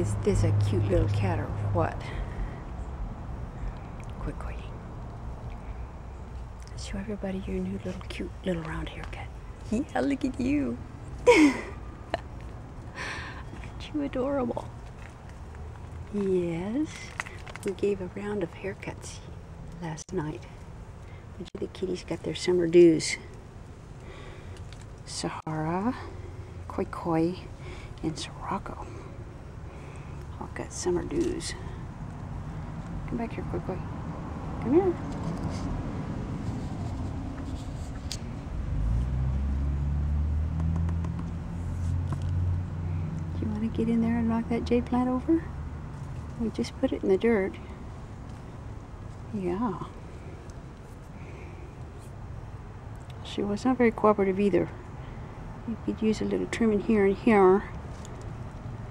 Is this a cute little cat or what? Koikoi. Show everybody your new little cute little round haircut. Yeah, look at you. Aren't you adorable? Yes. We gave a round of haircuts last night. The kitties got their summer dues. Sahara, Koikoi, and Sirocco all got summer dues. Come back here, Koikoi. Come here. Do you want to get in there and knock that jade plant over? We just put it in the dirt. Yeah. She was not very cooperative either. You could use a little trimming here and here,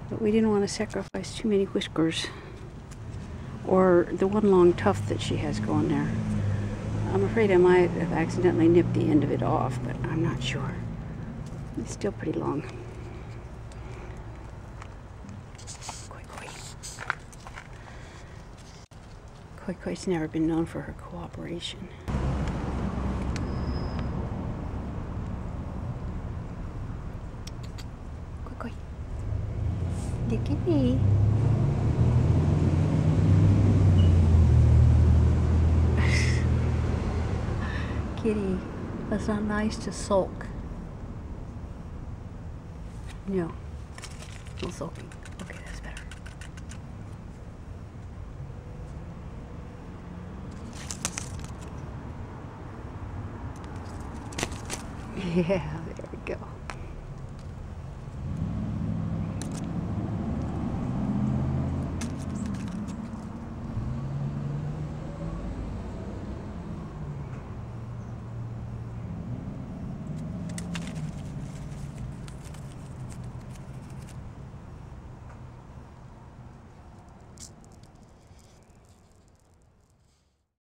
but we didn't want to sacrifice too many whiskers or the one long tuft that she has going there. I'm afraid I might have accidentally nipped the end of it off, but I'm not sure. It's still pretty long. Koikoi's never been known for her cooperation. Koikoi. Look at me. Kitty, it's not nice to sulk. No. No sulking. Okay, that's better. Yeah, there we go.